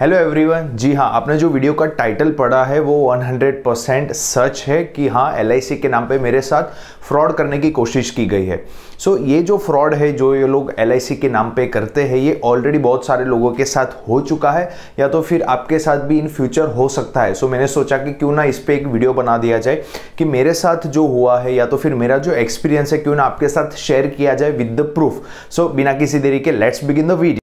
Hello everyone, जी हाँ, आपने जो वीडियो का टाइटल पढ़ा है वो 100% सच है कि हाँ LIC के नाम पे मेरे साथ फ्रॉड करने की कोशिश की गई है। ये जो फ्रॉड है जो ये लोग LIC के नाम पे करते हैं ये ऑलरेडी बहुत सारे लोगों के साथ हो चुका है या तो फिर आपके साथ भी इन फ्यूचर हो सकता है। मैंने सोचा कि क्यों ना इस पर एक वीडियो बना दिया जाए कि मेरे साथ जो हुआ है या तो फिर मेरा जो एक्सपीरियंस है क्यों ना आपके साथ शेयर किया जाए विद द प्रूफ। बिना किसी देरी के लेट्स बिगिन द वीडियो।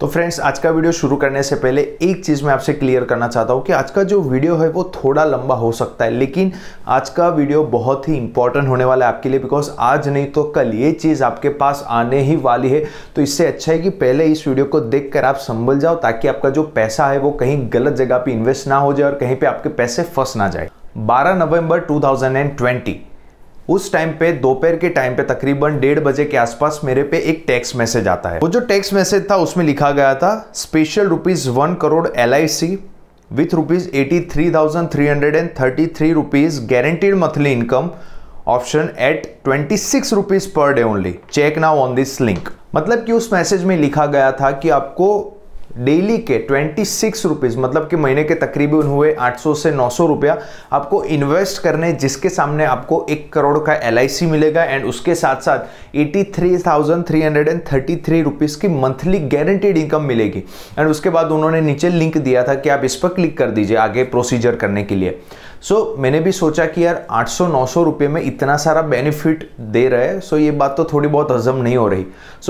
तो फ्रेंड्स, आज का वीडियो शुरू करने से पहले एक चीज़ मैं आपसे क्लियर करना चाहता हूँ कि आज का जो वीडियो है वो थोड़ा लंबा हो सकता है, लेकिन आज का वीडियो बहुत ही इंपॉर्टेंट होने वाला है आपके लिए, बिकॉज आज नहीं तो कल ये चीज़ आपके पास आने ही वाली है। तो इससे अच्छा है कि पहले इस वीडियो को देख कर आप संभल जाओ ताकि आपका जो पैसा है वो कहीं गलत जगह पर इन्वेस्ट ना हो जाए और कहीं पर आपके पैसे फंस ना जाए। 12 नवंबर 2020 उस टाइम पे दोपहर के टाइम पे तकरीबन 1:30 बजे के आसपास मेरे पे एक टेक्स्ट मैसेज आता है। वो जो टेक्स्ट मैसेज था उसमें लिखा गया था special ₹1 crore LIC with ₹83,333 guaranteed monthly income option at ₹26 per day only, check now on this link. मतलब कि उस मैसेज में लिखा गया था कि आपको डेली के ₹26 मतलब कि महीने के तकरीबन हुए 800 से 900 रुपया आपको इन्वेस्ट करने, जिसके सामने आपको 1 करोड़ का LIC मिलेगा एंड उसके साथ साथ ₹83,333 की मंथली गारंटीड इनकम मिलेगी। एंड उसके बाद उन्होंने नीचे लिंक दिया था कि आप इस पर क्लिक कर दीजिए आगे प्रोसीजर करने के लिए। मैंने भी सोचा कि यार 800-900 रुपये में इतना सारा बेनिफिट दे रहा है, ये बात तो थोड़ी बहुत हजम नहीं हो रही।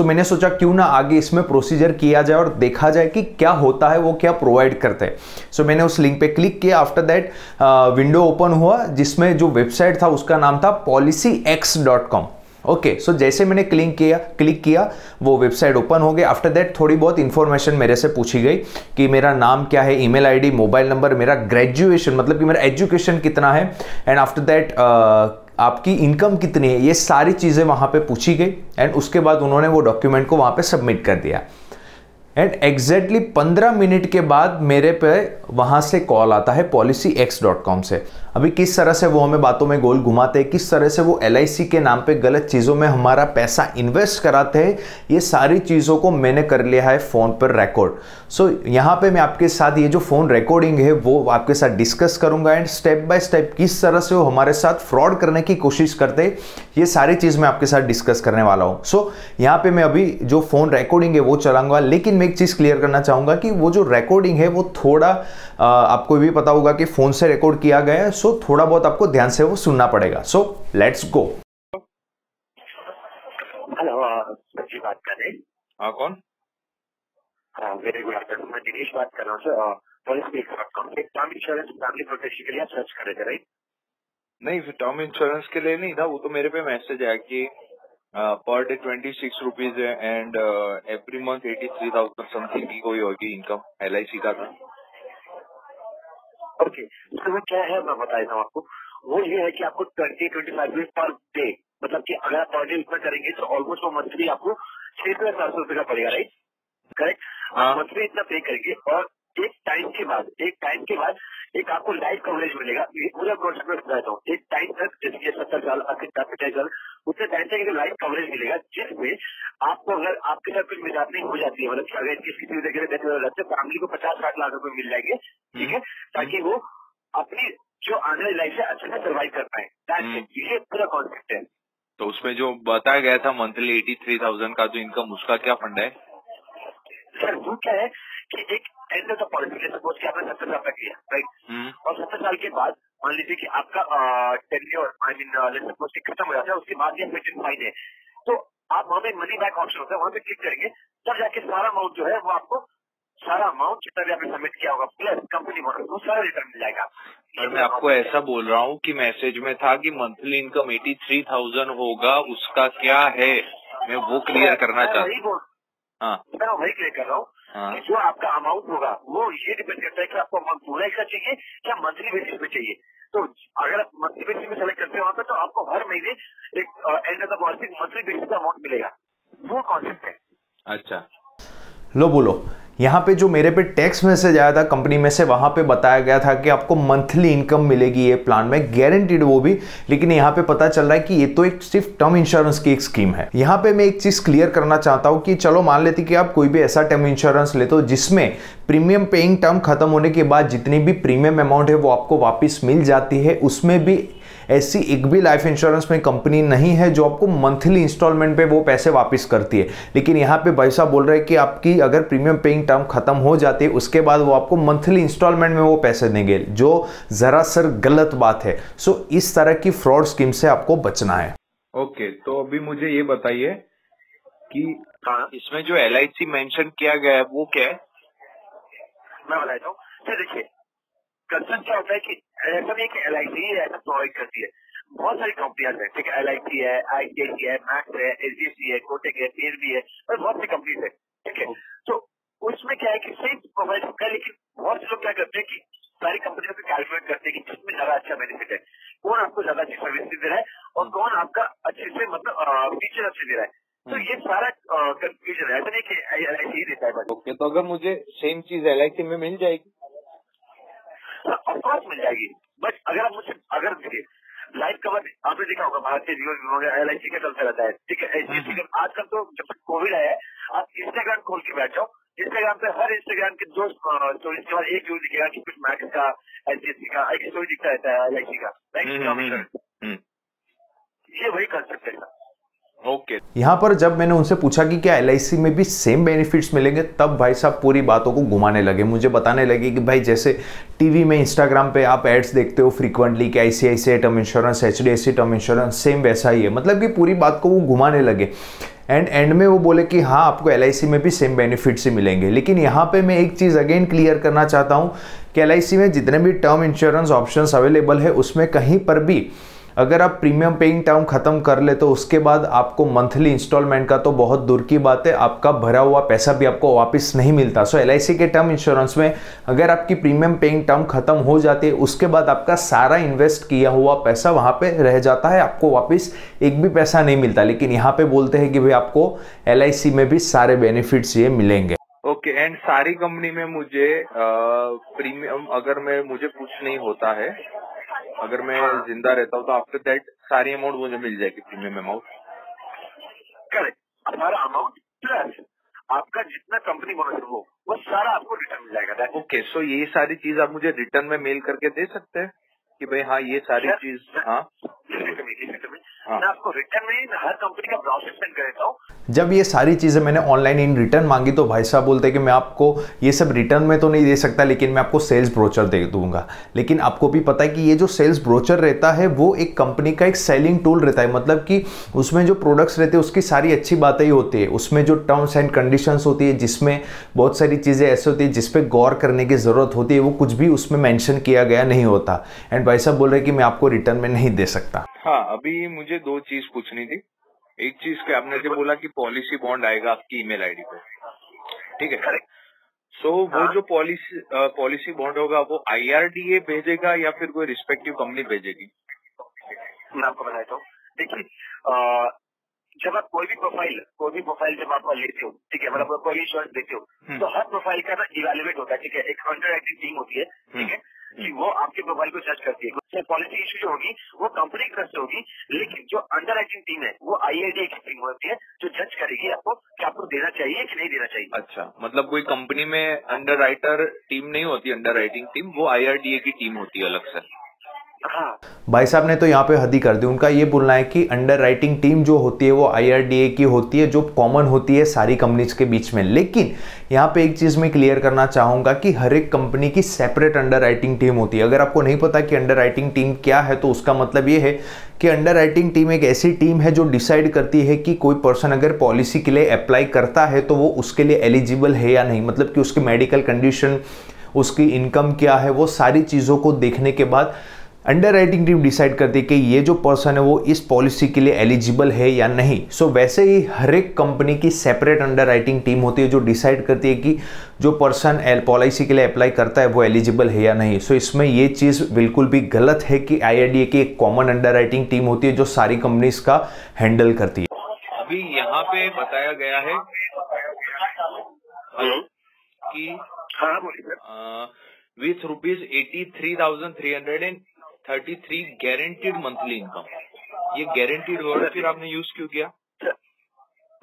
मैंने सोचा क्यों ना आगे इसमें प्रोसीजर किया जाए और देखा जाए कि क्या होता है, वो क्या प्रोवाइड करते हैं। मैंने उस लिंक पे क्लिक किया। आफ्टर दैट विंडो ओपन हुआ जिसमें जो वेबसाइट था उसका नाम था policyx.com। ओके, जैसे मैंने क्लिक किया वो वेबसाइट ओपन हो गई। आफ्टर दैट थोड़ी बहुत इन्फॉर्मेशन मेरे से पूछी गई कि मेरा नाम क्या है, ईमेल आईडी, मोबाइल नंबर, मेरा ग्रेजुएशन मतलब कि मेरा एजुकेशन कितना है एंड आफ्टर दैट आपकी इनकम कितनी है, ये सारी चीज़ें वहाँ पे पूछी गई। एंड उसके बाद उन्होंने वो डॉक्यूमेंट को वहाँ पे सबमिट कर दिया एंड एग्जैक्टली 15 मिनट के बाद मेरे पे वहाँ से कॉल आता है policyx.com से। अभी किस तरह से वो हमें बातों में गोल घुमाते हैं, किस तरह से वो LIC के नाम पे गलत चीज़ों में हमारा पैसा इन्वेस्ट कराते हैं, ये सारी चीज़ों को मैंने कर लिया है फ़ोन पर रिकॉर्ड। यहाँ पे मैं आपके साथ ये जो फ़ोन रिकॉर्डिंग है वो आपके साथ डिस्कस करूँगा एंड स्टेप बाय स्टेप किस तरह से वो हमारे साथ फ्रॉड करने की कोशिश करते हैं ये सारी चीज़ मैं आपके साथ डिस्कस करने वाला हूँ। यहाँ पर मैं अभी जो फ़ोन रिकॉर्डिंग है वो चलाऊँगा, लेकिन एक चीज क्लियर करना चाहूंगा कि वो जो रिकॉर्डिंग है वो थोड़ा आपको भी पता होगा कि फोन से रिकॉर्ड किया गया है, थोड़ा बहुत आपको ध्यान से वो सुनना पड़ेगा। Let's go. हेलो, जी बात कर रहे हैं? कौन? वेरी गुड आफ्टरनून, मैं दिनेश बात कर रहा हूँ सर। policyx.com पे टर्म इंश्योरेंस फैमिली प्रोटेक्शन के लिए सर्च कर रहे थे। नहीं, टर्म इंश्योरेंस के लिए नहीं था, वो तो मेरे पे मैसेज आया कि पर डे ₹26 है एंड एवरी मंथ 83,000 समथिंग की कोई होगी इनकम LIC का था। ओके, तो क्या है मैं बताता हूँ आपको। वो ये है कि आपको 20-25 पर डे, मतलब कि अगर आप पर डे इतना करेंगे तो ऑलमोस्ट वो मंथली आपको 6,700 रुपये का पड़ेगा, राइट? करेक्ट, मंथली इतना पे करेंगे और एक टाइम के बाद एक आपको लाइफ कवरेज मिलेगा। ये पूरा कॉन्सेप्ट में बताता हूँ। एक टाइम तक जैसे 70 साल आखिर 50 साल उतने टाइम तक लाइफ कवरेज मिलेगा, जिसमें आपको अगर आपके साथ कुछ मिलापनी हो जाती है, मतलब अगर किसी वगैरह देते फैमिली को 50-60 लाख रुपए मिल जाएंगे, ठीक है, ताकि वो अपनी जो आने वाली लाइफ है अच्छे से सर्वाइव कर पाए। ये पूरा कॉन्सेप्ट है। तो उसमें जो बताया गया था मंथली 83,000 का जो इनकम, उसका क्या फंड है सर? वो क्या है कि एक end of the policy, suppose कि आपने 70 साल का किया, राइट, और 70 साल के बाद मान लीजिए कि आपका टेन्योर आई मीन सपोज खत्म हो जाता है, उसके बाद ये पेटेंट फाइन है, तो आप वहाँ पे मनी बैक ऑप्शन होता है, वहाँ पे क्लिक करेंगे तब जाके सारा अमाउंट जो है वो आपको सारा अमाउंट जितना भी आपने सबमिट किया होगा प्लस कंपनी बोनस वो सारा रिटर्न मिल जाएगा। और मैं आपको ऐसा बोल रहा हूँ कि मैसेज में था कि मंथली इनकम 83,000 होगा, उसका क्या है मैं वो क्लियर करना चाहता हूँ। मैं वही क्लियर कर रहा हूँ कि जो आपका अमाउंट होगा वो ये डिपेंड करता है कि आपको अमाउंट पूरा इसका चाहिए या मंथली बेसिस पे चाहिए। तो अगर आप मंथली बेसिस पे सेलेक्ट करते हो वहाँ पे तो आपको हर महीने एक end of the policy monthly basis का अमाउंट मिलेगा। वो कॉन्सेप्ट है। अच्छा, लो बोलो यहाँ पे जो मेरे पे टेक्स्ट मैसेज आया था कंपनी में से, वहाँ पे बताया गया था कि आपको मंथली इनकम मिलेगी ये प्लान में, गारंटीड वो भी। लेकिन यहाँ पे पता चल रहा है कि ये तो एक सिर्फ टर्म इंश्योरेंस की एक स्कीम है। यहाँ पे मैं एक चीज क्लियर करना चाहता हूँ कि चलो मान लेते कि आप कोई भी ऐसा टर्म इंश्योरेंस लेते हो जिसमें प्रीमियम पेइंग टर्म खत्म होने के बाद जितनी भी प्रीमियम अमाउंट है वो आपको वापस मिल जाती है, उसमें भी ऐसी एक भी लाइफ इंश्योरेंस में कंपनी नहीं है जो आपको मंथली इंस्टॉलमेंट पे वो पैसे वापस करती है। लेकिन यहाँ पे भाई साहब बोल रहे हैं कि आपकी अगर प्रीमियम पेइंग टर्म खत्म हो जाती है उसके बाद वो आपको मंथली इंस्टॉलमेंट में वो पैसे देंगे, जो जरा सर गलत बात है। सो इस तरह की फ्रॉड स्कीम से आपको बचना है। ओके, तो अभी मुझे ये बताइए कि इसमें जो LIC मेंशन किया गया है वो क्या है? मैं बताता हूँ। देखिए कंसर्न क्या होता है कि ऐसा नहीं है LIC ऐसा प्रोवाइड करती है, बहुत सारी कंपनियां हैं, ठीक है, LIC है, ICICI है, मैक्स है, SDFC है, कोटक है, भी है, और बहुत सी कंपनीज है, ठीक है। तो उसमें क्या है कि सेम प्रोवाइड होता है, लेकिन बहुत से लोग क्या करते हैं कि सारी कंपनियों को कैलकुलेट करते हैं कि किसमें ज्यादा अच्छा बेनिफिट है, कौन आपको ज्यादा अच्छी सर्विस दे रहा है और कौन आपका अच्छे से मतलब फीचर अच्छे दे रहा है। तो ये सारा कंफ्यूजन है, ऐसा नहीं कि LIC ही देता है। ओके, तो अगर मुझे सेम चीज LIC में मिल जाएगी? ऑफकोर्स मिल जाएगी, बट अगर आप मुझसे अगर देखिए लाइफ कवर आपने देखा होगा भारतीय जीवन बीमा में LIC का चलता रहता है, ठीक है, HDFC का। आजकल तो जब कोविड आया है आप इंस्टाग्राम खोल के बैठ जाओ, इंस्टाग्राम पे हर इंस्टाग्राम के दो स्टोरीज के बाद एक स्टोरी दिखेगा कि कुछ मैक्स का, HDFC का, एक स्टोरी दिखता रहता है LIC का। ये वही कॉन्सेप्ट है। ओके, यहाँ पर जब मैंने उनसे पूछा कि क्या LIC में भी सेम बेनिफिट्स मिलेंगे, तब भाई साहब पूरी बातों को घुमाने लगे, मुझे बताने लगे कि भाई जैसे टीवी में इंस्टाग्राम पे आप एड्स देखते हो फ्रीक्वेंटली कि ICICI term insurance, HDFC term insurance, same वैसा ही है, मतलब कि पूरी बात को वो घुमाने लगे। एंड एंड में वो बोले कि हाँ आपको LIC में भी सेम बेनिफिट्स ही मिलेंगे। लेकिन यहाँ पे मैं एक चीज़ अगेन क्लियर करना चाहता हूँ कि LIC में जितने भी टर्म इंश्योरेंस ऑप्शंस अवेलेबल है उसमें कहीं पर भी अगर आप प्रीमियम पेइंग टर्म खत्म कर ले तो उसके बाद आपको मंथली इंस्टॉलमेंट का तो बहुत दूर की बात है, आपका भरा हुआ पैसा भी आपको वापस नहीं मिलता। सो LIC के टर्म इंश्योरेंस में अगर आपकी प्रीमियम पेइंग टर्म खत्म हो जाती है उसके बाद आपका सारा इन्वेस्ट किया हुआ पैसा वहाँ पे रह जाता है, आपको वापस एक भी पैसा नहीं मिलता। लेकिन यहाँ पे बोलते हैं कि भाई आपको LIC में भी सारे बेनिफिट्स ये मिलेंगे। ओके, एंड सारी कंपनी में मुझे प्रीमियम अगर मुझे कुछ नहीं होता है, अगर मैं जिंदा रहता हूँ तो आफ्टर दैट सारी अमाउंट मुझे मिल जाएगी प्रीमियम अमाउंट? करेक्ट, हमारा अमाउंट प्लस आपका जितना कंपनी बोनस हो वो सारा आपको रिटर्न मिल जाएगा। ओके, सो ये सारी चीज आप मुझे रिटर्न में मेल करके दे सकते हैं कि भाई हाँ ये सारी चीज? हाँ, मैं आपको रिटर्न में हर कंपनी का प्रोसेस सेंड कर देता हूँ। जब ये सारी चीजें मैंने ऑनलाइन इन रिटर्न मांगी तो भाई साहब बोलते कि मैं आपको ये सब रिटर्न में तो नहीं दे सकता, लेकिन मैं आपको सेल्स ब्रोचर दे दूंगा। लेकिन आपको भी पता है कि ये जो सेल्स ब्रोचर रहता है वो एक कंपनी का एक सेलिंग टूल रहता है, मतलब कि उसमें जो प्रोडक्ट्स रहते हैं उसकी सारी अच्छी बातें ही होती है, उसमें जो टर्म्स एंड कंडीशंस होती है जिसमें बहुत सारी चीजें ऐसी होती है जिसपे गौर करने की जरूरत होती है, वो कुछ भी उसमें मेंशन किया गया नहीं होता। एंड भाई साहब बोल रहे कि मैं आपको रिटर्न में नहीं दे सकता। हाँ, अभी मुझे दो चीज पूछनी थी। एक चीज के आपने जो बोला कि पॉलिसी बॉन्ड आएगा आपकी ईमेल आईडी पे, ठीक है, करेक्ट। सो वो जो पॉलिसी बॉन्ड होगा वो IRDA भेजेगा या फिर कोई रिस्पेक्टिव कंपनी भेजेगी? मैं आपको बताता हूँ, देखिए जब आप कोई भी प्रोफाइल जब आप लेते हो, ठीक है, मतलब कोई इंश्योरेंस लेते हो तो हर प्रोफाइल का ना इवेल्युएट होता है, ठीक है, एक अंडरराइटिंग टीम होती है, ठीक है, कि वो आपके प्रोफाइल को सर्च करती है। पॉलिसी इश्यू जो होगी वो कंपनी की तरफ से होगी, लेकिन जो अंडरराइटिंग टीम है वो IRDA की टीम होती है जो जज करेगी आपको कि आपको देना चाहिए कि नहीं देना चाहिए। अच्छा, मतलब कोई कंपनी में अंडरराइटर टीम नहीं होती, अंडरराइटिंग टीम, वो IRDA की टीम होती है अलग से। हाँ, भाई साहब ने तो यहाँ पे हद ही कर दी। उनका ये बोलना है कि अंडरराइटिंग टीम जो होती है वो IRDA की होती है, जो कॉमन होती है सारी कंपनीज के बीच में। लेकिन यहाँ पे एक चीज मैं क्लियर करना चाहूंगा कि हर एक कंपनी की सेपरेट अंडरराइटिंग टीम होती है। अगर आपको नहीं पता कि अंडरराइटिंग टीम क्या है तो उसका मतलब ये है कि अंडरराइटिंग टीम एक ऐसी टीम है जो डिसाइड करती है कि कोई पर्सन अगर पॉलिसी के लिए अप्लाई करता है तो वो उसके लिए एलिजिबल है या नहीं, मतलब कि उसकी मेडिकल कंडीशन, उसकी इनकम क्या है, वो सारी चीज़ों को देखने के बाद अंडरराइटिंग टीम डिसाइड करती है कि ये जो पर्सन है वो इस पॉलिसी के लिए एलिजिबल है या नहीं। सो वैसे ही हर एक कंपनी की सेपरेट अंडरराइटिंग टीम होती है जो डिसाइड करती है कि जो पर्सन पॉलिसी के लिए अप्लाई करता है वो एलिजिबल है या नहीं। सो इसमें ये चीज़ बिल्कुल भी गलत है कि IRDA की एक कॉमन अंडरराइटिंग टीम होती है जो सारी कंपनीज का हैंडल करती है। अभी यहाँ पे बताया गया है की with rupees 83,333 guaranteed monthly income. ये guaranteed word फिर आपने यूज क्यों किया?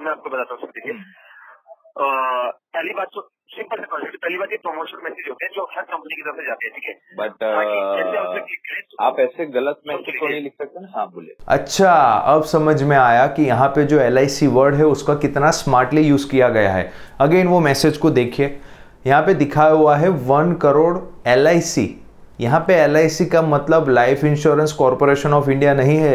मैं आपको बताता हूँ, देखिए पहली बात तो सिंपल है, पहली बात ये प्रमोशन मैसेज होते हैं जो हर कंपनी की तरफ से जाते हैं, ठीक है, बट आप ऐसे गलत मैसेज को नहीं लिख सकते ना। हाँ बोले, अच्छा अब समझ में आया कि यहाँ पे जो LIC वर्ड है उसका कितना स्मार्टली यूज किया गया है। अगेन वो मैसेज को देखिए, यहाँ पे दिखाया हुआ है 1 करोड़ LIC। यहाँ पे LIC का मतलब life insurance corporation of India नहीं है,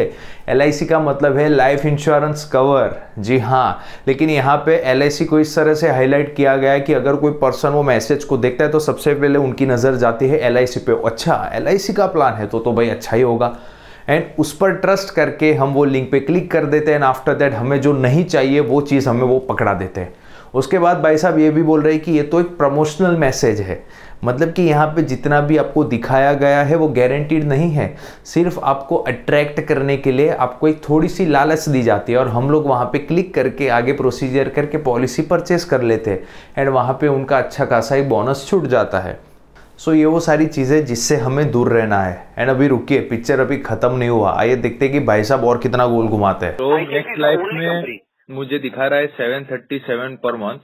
LIC का मतलब है लाइफ इंश्योरेंस कवर। जी हाँ, लेकिन यहाँ पे LIC को इस तरह से हाईलाइट किया गया है कि अगर कोई पर्सन वो मैसेज को देखता है तो सबसे पहले उनकी नज़र जाती है LIC पे। अच्छा LIC का प्लान है तो भाई अच्छा ही होगा, एंड उस पर ट्रस्ट करके हम वो लिंक पे क्लिक कर देते हैं, एंड आफ्टर दैट हमें जो नहीं चाहिए वो चीज़ हमें वो पकड़ा देते हैं। उसके बाद भाई साहब ये भी बोल रहे हैं कि ये तो एक प्रमोशनल मैसेज है, मतलब कि यहाँ पे जितना भी आपको दिखाया गया है वो गारंटीड नहीं है, सिर्फ आपको अट्रैक्ट करने के लिए आपको एक थोड़ी सी लालच दी जाती है और हम लोग वहाँ पे क्लिक करके आगे प्रोसीजर करके पॉलिसी परचेस कर लेते हैं, एंड वहाँ पे उनका अच्छा खासा ही बोनस छूट जाता है। सो ये वो सारी चीज़ें जिससे हमें दूर रहना है। एंड अभी रुकिए, पिक्चर अभी खत्म नहीं हुआ, आइए देखते हैं कि भाई साहब और कितना गोल घुमाते हैं। तो नेक्स्ट लाइफ में मुझे दिखा रहा है 737 per month,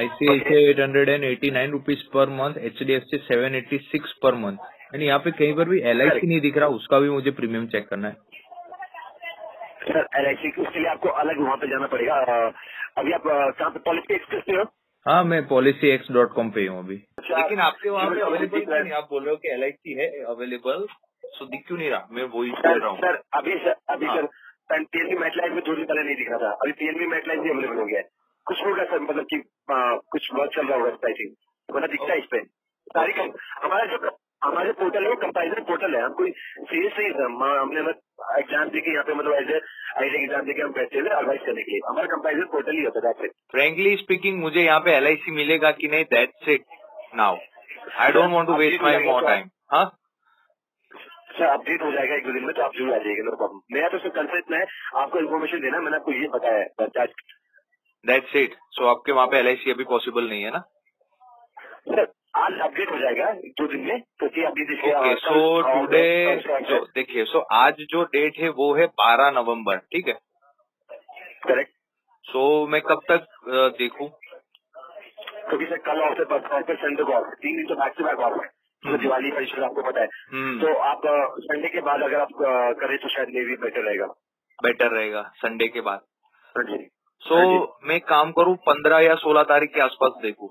ICICI 889 rupees per month, HDFC 786 पर मंथ। यानी यहाँ पे कहीं पर भी LIC नहीं दिख रहा, उसका भी मुझे प्रीमियम चेक करना है सर। LIC के लिए आपको अलग वहाँ पे जाना पड़ेगा। अभी आप कहाँ पे पॉलिसी एक्स पे हो? हाँ मैं policyx.com पे हूँ अभी। लेकिन आपके वहाँ पे अवेलेबल नहीं, आप बोल रहे हो कि LIC है अवेलेबल, सो दिख क्यों नहीं रहा? मैं वही बोल रहा हूँ सर, अभी सर पीएनबी मेटलाइन में 2 दिन पहले नहीं दिख रहा था, अभी पीएनबी मेटलाइन भी अवेलेबल हो गया है। कुछ होगा सर, मतलब कि कुछ वर्क चल रहा होगा आई थिंक, मतलब दिखता है इस पे सारी। हमारा जो पोर्टल है वो कंपैरिजन पोर्टल है, हम कोई सीरियस नहीं सर, हमने एग्जाम देके यहाँ पे मतलब एज आईडी एग्जाम देके हम बैठे हुए एडवाइस करने के लिए, हमारा कंपैरिजन पोर्टल ही होता है। फ्रेंकली स्पीकिंग मुझे यहाँ पे LIC मिलेगा कि नहीं, that's it now, I don't want to waste my more time. हाँ सर अपडेट हो जाएगा 1-2 दिन में, तो आप जरूर आ जाइएगा, नो प्रॉब्लम। मेरा तो सर कंसेप्ट में आपको इन्फॉर्मेशन देना, मैंने आपको ये बताया, दैट्स इट। सो आपके वहाँ पे LIC अभी पॉसिबल नहीं है ना सर? आज अपडेट हो जाएगा 2 दिन में, क्योंकि अभी देखिए सो टुडे देखिए, सो आज जो डेट है वो है 12 नवंबर, ठीक है करेक्ट। सो मैं कब तक देखूं? क्योंकि सर कल ऑफिस पर संडे को ऑफिस 3 दिन तो बैक टू बैक ऑफिस, तो दिवाली का इश्यू आपको पता है, तो आप संडे के बाद अगर आप करें तो शायद ये भी बेटर रहेगा संडे के बाद। सो मैं काम करूं 15 या 16 तारीख के आसपास देखूं।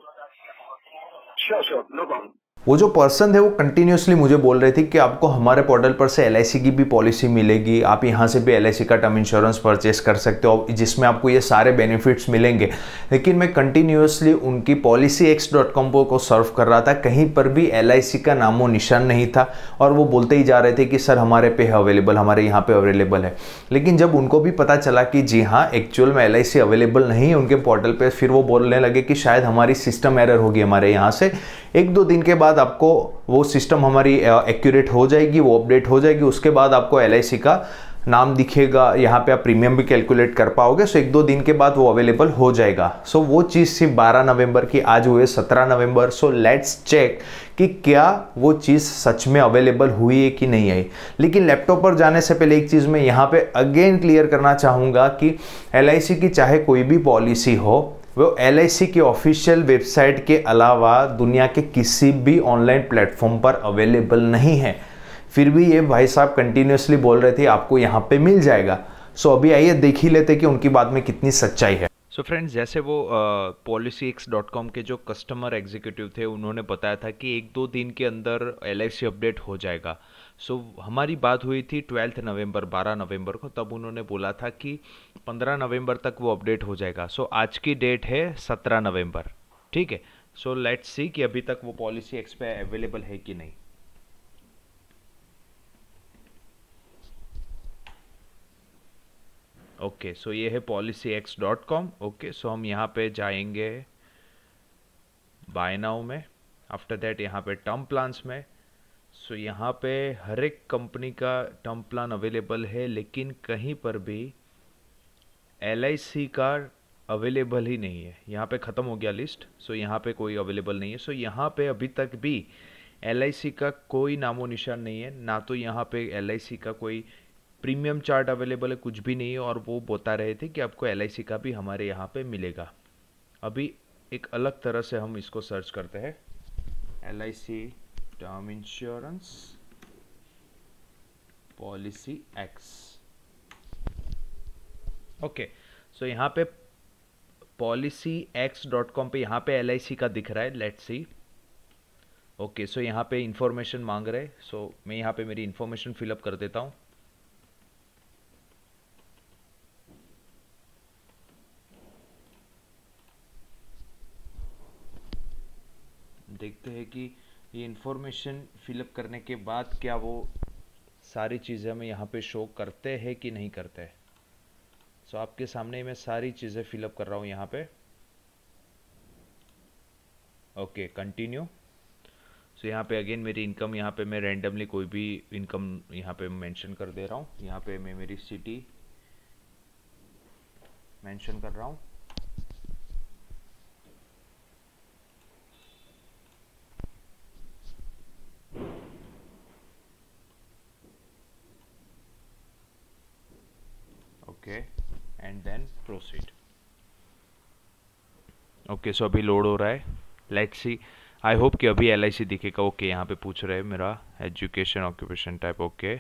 Sure no problem. वो जो पर्सन थे वो कंटिन्यूसली मुझे बोल रहे थे कि आपको हमारे पोर्टल पर से LIC की भी पॉलिसी मिलेगी, आप यहाँ से भी LIC का टर्म इंश्योरेंस परचेस कर सकते हो जिसमें आपको ये सारे बेनिफिट्स मिलेंगे। लेकिन मैं कंटिन्यूसली उनकी policyx.com को सर्व कर रहा था, कहीं पर भी LIC का नामो निशान नहीं था और वो बोलते ही जा रहे थे कि सर हमारे पे अवेलेबल, हमारे यहाँ पर अवेलेबल है। लेकिन जब उनको भी पता चला कि जी हाँ एक्चुअल में LIC अवेलेबल नहीं है उनके पोर्टल पर, फिर वो बोलने लगे कि शायद हमारी सिस्टम एरर होगी, हमारे यहाँ से 1-2 दिन के बाद आपको वो सिस्टम हमारी एक्यूरेट हो जाएगी, वो अपडेट हो जाएगी, उसके बाद आपको LIC का नाम दिखेगा, यहाँ पे आप प्रीमियम भी कैलकुलेट कर पाओगे। सो 1-2 दिन के बाद वो अवेलेबल हो जाएगा। सो वो चीज़ थी 12 नवंबर की, आज हुए 17 नवंबर। सो लेट्स चेक कि क्या वो चीज़ सच में अवेलेबल हुई है कि नहीं आई। लेकिन लैपटॉप पर जाने से पहले एक चीज़ मैं यहाँ पे अगेन क्लियर करना चाहूँगा कि LIC की चाहे कोई भी पॉलिसी हो, वो LIC की ऑफिशियल वेबसाइट के अलावा दुनिया के किसी भी ऑनलाइन प्लेटफॉर्म पर अवेलेबल नहीं है। फिर भी ये भाई साहब कंटिन्यूसली बोल रहे थे आपको यहाँ पे मिल जाएगा। सो अभी आइए देख ही लेते कि उनकी बात में कितनी सच्चाई है। सो फ्रेंड्स, जैसे वो policyx.com के जो कस्टमर एग्जीक्यूटिव थे उन्होंने बताया था कि 1-2 दिन के अंदर LIC अपडेट हो जाएगा। सो हमारी बात हुई थी 12 नवंबर 12 नवंबर को, तब उन्होंने बोला था कि 15 नवंबर तक वो अपडेट हो जाएगा। सो आज की डेट है 17 नवंबर, ठीक है। सो लेट्स सी कि अभी तक वो पॉलिसी एक्स पे अवेलेबल है कि नहीं। ओके, सो ये है policyx.com। ओके, सो हम यहाँ पे जाएंगे बाय नाउ में, आफ्टर दैट यहाँ पे टर्म प्लान्स में। सो यहाँ पे हर एक कंपनी का टर्म प्लान अवेलेबल है, लेकिन कहीं पर भी LIC का अवेलेबल ही नहीं है, यहाँ पे ख़त्म हो गया लिस्ट। सो यहाँ पे कोई अवेलेबल नहीं है। सो यहाँ पे अभी तक भी LIC का कोई नामो निशान नहीं है, ना तो यहाँ पे LIC का कोई प्रीमियम चार्ट अवेलेबल है, कुछ भी नहीं है। और वो बता रहे थे कि आपको LIC का भी हमारे यहाँ पे मिलेगा। अभी एक अलग तरह से हम इसको सर्च करते हैं, LIC term insurance policy X. Okay, so यहाँ पे policyx.com पे यहाँ पे LIC का दिख रहा है। Let's see. ओके, सो यहाँ पे इंफॉर्मेशन मांग रहे हैं। सो मैं यहाँ पे मेरी इंफॉर्मेशन फिलअप कर देता हूँ। देखते हैं कि ये इंफॉर्मेशन फिलअप करने के बाद क्या वो सारी चीज़ें हमें यहाँ पे शो करते हैं कि नहीं करते हैं। सो आपके सामने मैं सारी चीज़ें फिलअप कर रहा हूँ यहाँ पे। Okay, continue. सो यहाँ पे अगेन मेरी इनकम, यहाँ पे मैं रैंडमली कोई भी इनकम यहाँ पे मेंशन कर दे रहा हूँ। यहाँ पे मैं मेरी सिटी मेंशन कर रहा हूँ। Okay and then proceed. Okay, so अभी लोड हो रहा है। लेट्स सी, आई होप कि अभी LIC दिखेगा। ओके, यहाँ पे पूछ रहे हैं मेरा education, occupation type. Okay,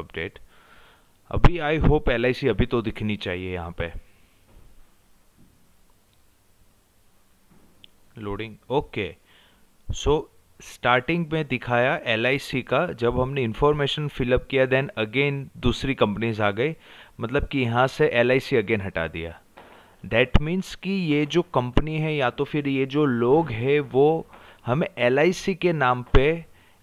update. अभी आई होप LIC अभी तो दिखनी चाहिए यहाँ पे। लोडिंग। ओके, सो स्टार्टिंग में दिखाया LIC का, जब हमने इन्फॉर्मेशन फिलअप किया देन अगेन दूसरी कंपनीज आ गई, मतलब कि यहाँ से LIC अगेन हटा दिया। दैट मीन्स कि ये जो कंपनी है या तो फिर ये जो लोग हैं वो हमें LIC के नाम पे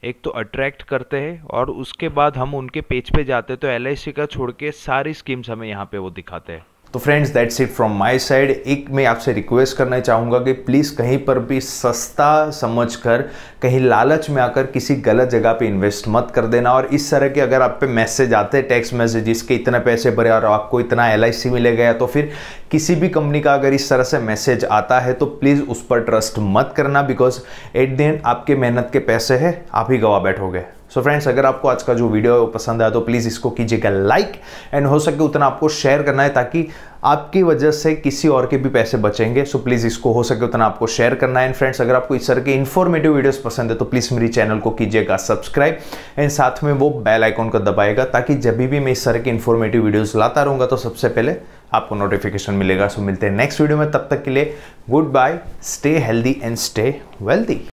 एक तो अट्रैक्ट करते हैं, और उसके बाद हम उनके पेज पे जाते हैं तो LIC का छोड़ के सारी स्कीम्स हमें यहाँ पे वो दिखाते हैं। तो friends, that's it from my side. एक मैं आपसे रिक्वेस्ट करना चाहूँगा कि प्लीज़ कहीं पर भी सस्ता समझकर, कहीं लालच में आकर किसी गलत जगह पे इन्वेस्ट मत कर देना। और इस तरह के अगर आप पे मैसेज आते हैं, टेक्स्ट मैसेजेस के इतने पैसे भरे और आपको इतना LIC मिलेगा, या तो फिर किसी भी कंपनी का अगर इस तरह से मैसेज आता है तो प्लीज़ उस पर ट्रस्ट मत करना, बिकॉज एट द एंड आपके मेहनत के पैसे हैं, आप ही गवा बैठोगे। सो फ्रेंड्स, अगर आपको आज का जो वीडियो है वो पसंद आया तो प्लीज़ इसको कीजिएगा लाइक, एंड हो सके उतना आपको शेयर करना है ताकि आपकी वजह से किसी और के भी पैसे बचेंगे। सो प्लीज़ इसको हो सके उतना आपको शेयर करना है। एंड फ्रेंड्स, अगर आपको इस तरह के इन्फॉर्मेटिव वीडियोस पसंद है तो प्लीज़ मेरी चैनल को कीजिएगा सब्सक्राइब, एंड साथ में वो बेल आइकॉन को दबाएगा ताकि जब भी मैं इस तरह के इन्फॉर्मेटिव वीडियोज़ लाता रहूँगा तो सबसे पहले आपको नोटिफिकेशन मिलेगा। सो मिलते हैं नेक्स्ट वीडियो में, तब तक के लिए good bye, stay healthy and stay wealthy.